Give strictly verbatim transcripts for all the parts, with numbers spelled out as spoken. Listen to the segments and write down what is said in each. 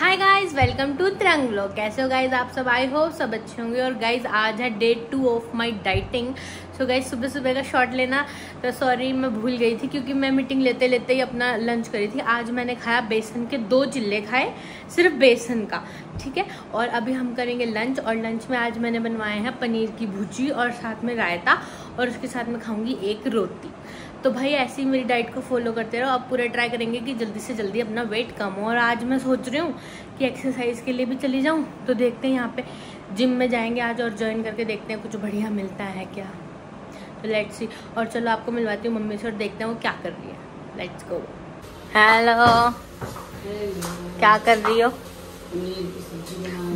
Hi guys, welcome to Triyang vlog. कैसे हो guys आप सब? आई होप सब अच्छे होंगे। और गाइज आज है day two of my dieting. So guys सुबह सुबह का शॉट लेना तो सॉरी मैं भूल गई थी, क्योंकि मैं मीटिंग लेते लेते ही अपना लंच करी थी। आज मैंने खाया बेसन के दो चिल्ले खाए, सिर्फ बेसन का, ठीक है। और अभी हम करेंगे लंच, और लंच में आज मैंने बनवाए हैं पनीर की भुर्जी और साथ में रायता, और उसके साथ मैं खाऊंगी एक रोटी। तो भाई ऐसे ही मेरी डाइट को फॉलो करते रहो। अब पूरा ट्राई करेंगे कि जल्दी से जल्दी अपना वेट कम हो। और आज मैं सोच रही हूँ कि एक्सरसाइज के लिए भी चली जाऊँ, तो देखते हैं यहाँ पे जिम में जाएंगे आज और ज्वाइन करके देखते हैं कुछ बढ़िया मिलता है क्या। तो लेट्स सी। और चलो आपको मिलवाती हूँ मम्मी से और देखते हैं वो क्या कर रही है। Let's go. हेलो, क्या कर रही हो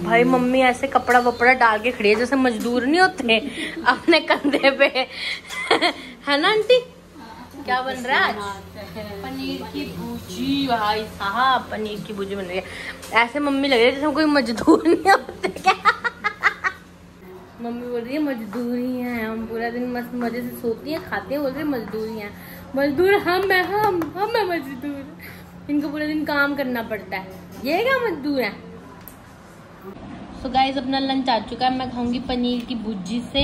भाई? मम्मी ऐसे कपड़ा वपड़ा डाल के खड़ी है जैसे मजदूर नहीं होते अपने कंधे पे, है ना आंटी? क्या बन रहा है आज? पनीर की भुर्जी। भाई साहब पनीर की भुर्जी बन रही है। ऐसे मम्मी लग रही है जैसे कोई मजदूर नहीं होते क्या? मम्मी बोल रही है मजदूर ही हैं हम, पूरा दिन मस्त मजे से सोती हैं, खाते हैं, बोल रही है मजदूर ही हैं। मजदूर हम है, हम हम है मजदूर, इनको पूरा दिन काम करना पड़ता है, ये क्या मजदूर है। सो गाइज अपना लंच आ चुका है। मैं खाऊंगी पनीर की भुर्जी से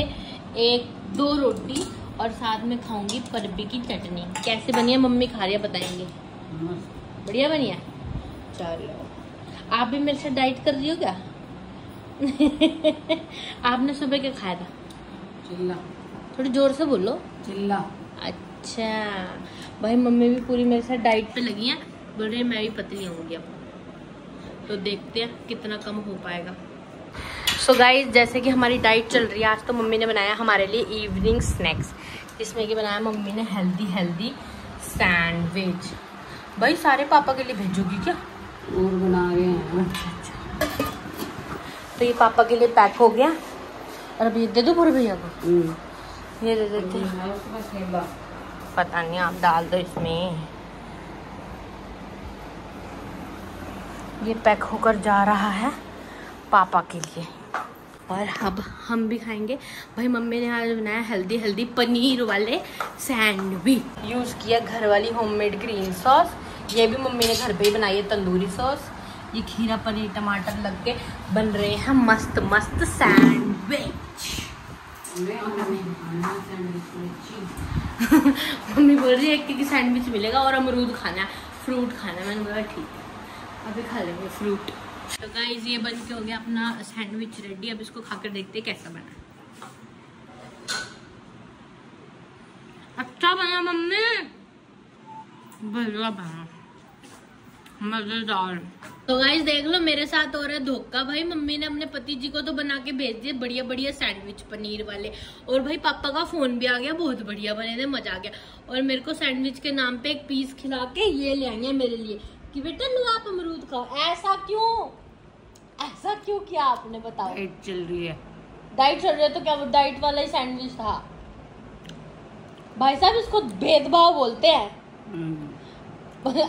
एक दो रोटी और साथ में खाऊंगी परबी की चटनी। कैसे बनी है मम्मी खा रही है बताएंगे। बढ़िया बनी है। चलो आप भी मेरे साथ डाइट कर रही हो क्या? आपने सुबह क्या खाया था? चिल्ला। थोड़ी जोर से बोलो। चिल्ला। अच्छा भाई मम्मी भी पूरी मेरे साथ डाइट पे लगी हैं, बोल रही है मैं भी पतली होंगी अब। तो देखते हैं कितना कम हो पाएगा। सो so गाइज जैसे कि हमारी डाइट चल रही है, आज तो मम्मी ने बनाया हमारे लिए इवनिंग स्नैक्स, जिसमें कि बनाया मम्मी ने हेल्दी हेल्दी सैंडविच। भाई सारे पापा के लिए भेजोगी क्या? और बना रहे हैं। अच्छा तो ये पापा के लिए पैक हो गया, और अब ये दे दो पूरे भैया को। ये दे देते हैं, पता नहीं आप डाल दो इसमें। ये पैक होकर जा रहा है पापा के लिए, और अब हम भी खाएंगे। भाई मम्मी ने आज बनाया हेल्दी हेल्दी पनीर वाले सैंडविच। यूज़ किया घर वाली होममेड ग्रीन सॉस, ये भी मम्मी ने घर पे ही बनाई है तंदूरी सॉस। ये खीरा पनीर टमाटर लग के बन रहे हैं मस्त मस्त सैंडविच। मम्मी बोल रही है कि सैंडविच मिलेगा और अमरूद खाना है, फ्रूट खाना है। मैंने बोला ठीक है अभी खा लेंगे फ्रूट। तो गाइज ये बन के हो गया अपना सैंडविच रेडी। अब इसको खाकर देखते हैं कैसा बना। अच्छा बना मम्मी, बढ़िया बना, मजेदार। तो गाइज देख लो मेरे साथ हो रहा है धोखा। भाई मम्मी ने अपने पति जी को तो बना के भेज दिए बढ़िया बढ़िया सैंडविच पनीर वाले, और भाई पापा का फोन भी आ गया बहुत बढ़िया बने थे, मजा आ गया। और मेरे को सैंडविच के नाम पे एक पीस खिला के ये ले आई है मेरे लिए कि बेटा लो आप अमरूद खाओ। ऐसा क्यों ऐसा क्यों किया आपने बताओ? डाइट चल रही है। डाइट चल रही है तो क्या वो डाइट वाला ही सैंडविच था? भाई साहब इसको भेदभाव बोलते हैं।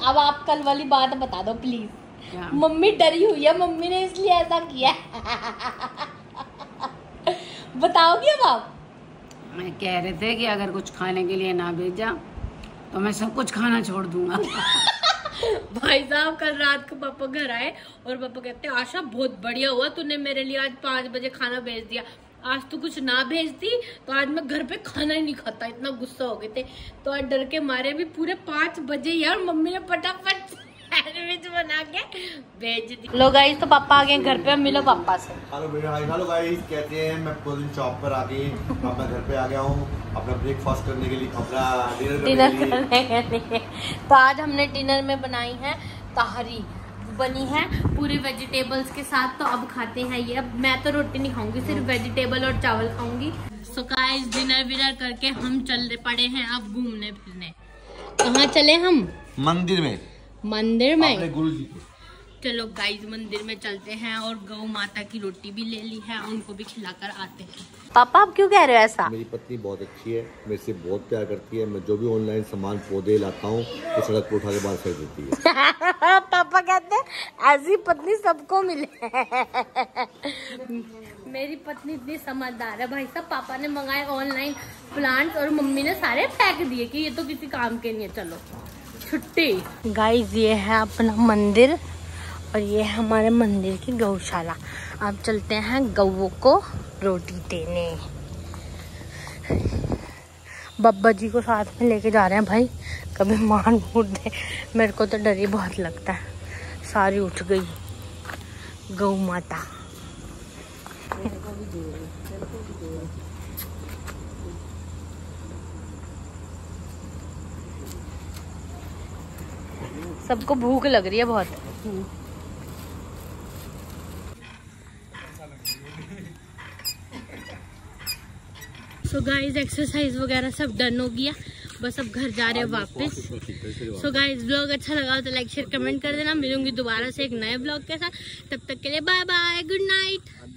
अब आप कल वाली बात बता दो प्लीज। मम्मी डरी हुई है, मम्मी ने इसलिए ऐसा किया। बताओगे अब आप? मैं कह रहे थे कि अगर कुछ खाने के लिए ना भेजा तो मैं सब कुछ खाना छोड़ दूंगा। भाई साहब कल रात को पापा घर आए और पापा कहते आशा बहुत बढ़िया हुआ तूने मेरे लिए आज पाँच बजे खाना भेज दिया। आज तू कुछ ना भेजती तो आज मैं घर पे खाना ही नहीं खाता। इतना गुस्सा हो गए थे तो आज डर के मारे भी पूरे पाँच बजे यार मम्मी ने फटाफट सैंडविच बना के भेज दी। लो गाइस तो पापा आ गए घर पे, मिलो पापा से। हेलो बेटा, हेलो गाइस। कहते हैं मैं पूरे दिन शॉप पर आ गई, पापा घर पे आ गया हूँ अपना ब्रेकफास्ट करने के लिए, अपना डिनर डिनर करने के लिए। तो आज हमने डिनर में बनाई है तहरी, बनी है पूरे वेजिटेबल्स के साथ। तो अब खाते हैं ये। अब मैं तो रोटी नहीं खाऊंगी, सिर्फ वेजिटेबल और चावल खाऊंगी। सो गाइस डिनर विनर करके हम चल पड़े हैं अब घूमने फिरने। कहाँ चले हम? मंदिर में। मंदिर में गुरु जी को। चलो गाइस मंदिर में चलते हैं, और गौ माता की रोटी भी ले ली है, उनको भी खिलाकर आते हैं। पापा आप क्यों कह रहे हो ऐसा? मेरी पत्नी बहुत अच्छी है, मेरे से बहुत प्यार करती है। मैं जो भी ऑनलाइन सामान पौधे लाता हूँ तो सड़क पर उठा के बाहर फेंक देती है। पापा कहते हैं ऐसी पत्नी सबको मिले। मेरी पत्नी इतनी समझदार है भाई साहब। पापा ने मंगाए ऑनलाइन प्लांट्स और मम्मी ने सारे फेंक दिए कि ये तो किसी काम के नहीं है, चलो छुट्टी। गाइस ये है अपना मंदिर, और ये है हमारे मंदिर की गौशाला। अब चलते हैं गऊ को रोटी देने। बब्बा जी को साथ में लेके जा रहे हैं भाई, कभी मान मूड दे, मेरे को तो डर ही बहुत लगता है। सारी उठ गई गौ माता। सबको भूख लग रही है बहुत। सो गाइज एक्सरसाइज वगैरह सब डन हो गया, बस अब घर जा रहे हैं वापस। सो गाइज ब्लॉग अच्छा लगा हो तो लाइक शेयर कमेंट कर देना। मिलूंगी दोबारा से एक नए ब्लॉग के साथ, तब तक के लिए बाय बाय, गुड नाइट।